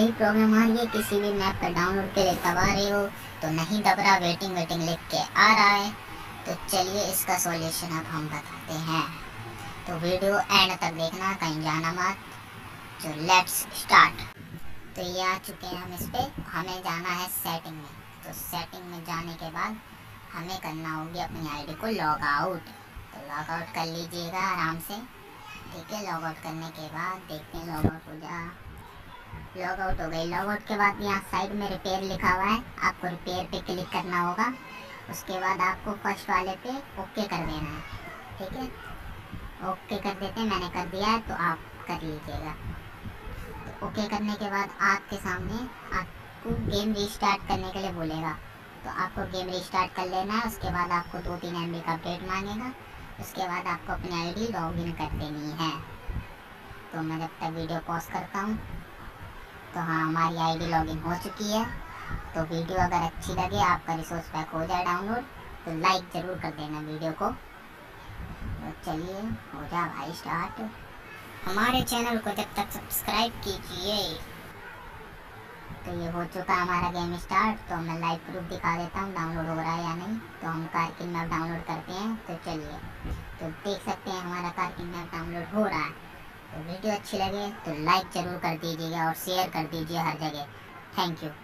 यही प्रॉब्लम है, ये किसी भी मैप पर डाउनलोड के लिए तब आ रही हो तो नहीं दब रहा, वेटिंग वेटिंग लिख के आ रहा है। तो चलिए इसका सॉल्यूशन अब हम बताते हैं, तो वीडियो एंड तक देखना, कहीं जाना मत। तो लेट्स स्टार्ट। तो ये आ चुके हैं हम इस पर, हमें जाना है सेटिंग में। तो सेटिंग में जाने के बाद हमें करना होगी अपनी आईडी को लॉग आउट। तो लॉग आउट कर लीजिएगा आराम से, ठीक है। लॉग आउट करने के बाद देखते हैं, लॉग आउट हो जा, लॉग आउट हो गई। लॉग आउट के बाद यहाँ साइड में रिपेयर लिखा हुआ है, आपको रिपेयर पे क्लिक करना होगा। उसके बाद आपको फर्स्ट वाले पे ओके कर देना है, ठीक है। ओके कर देते हैं, मैंने कर दिया है, तो आप कर लीजिएगा। तो ओके करने के बाद आपके सामने आपको गेम रीस्टार्ट करने के लिए बोलेगा, तो आपको गेम रीस्टार्ट कर लेना है। उसके बाद आपको 2-3 MB का अपडेट मांगेगा। उसके बाद आपको अपनी आईडी लॉगिन कर देनी है। तो मैं जब तक वीडियो पॉज करता हूँ। तो हाँ, हमारी आईडी लॉगिन हो चुकी है। तो वीडियो अगर अच्छी लगे, आपका रिसोर्स पैक हो जाए डाउनलोड, तो लाइक ज़रूर कर देना वीडियो को। तो चलिए हो जा भाई स्टार्ट। हमारे चैनल को जब तक सब्सक्राइब कीजिए। तो ये हो चुका हमारा गेम स्टार्ट। तो मैं लाइव प्रूफ दिखा देता हूँ डाउनलोड हो रहा है या नहीं। तो हम कारकिन मैप डाउनलोड करते हैं। तो चलिए, तो देख सकते हैं हमारा कारकिन मैप डाउनलोड हो रहा है। तो वीडियो अच्छी लगे तो लाइक ज़रूर कर दीजिएगा और शेयर कर दीजिए हर जगह। Thank you.